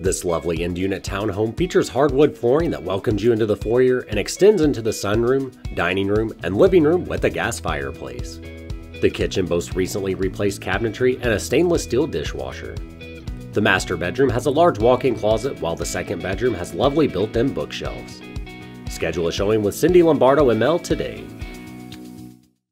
This lovely end-unit townhome features hardwood flooring that welcomes you into the foyer and extends into the sunroom, dining room, and living room with a gas fireplace. The kitchen boasts recently replaced cabinetry and a stainless steel dishwasher. The master bedroom has a large walk-in closet, while the second bedroom has lovely built-in bookshelves. Schedule a showing with Cindy Lombardo-Emmel today.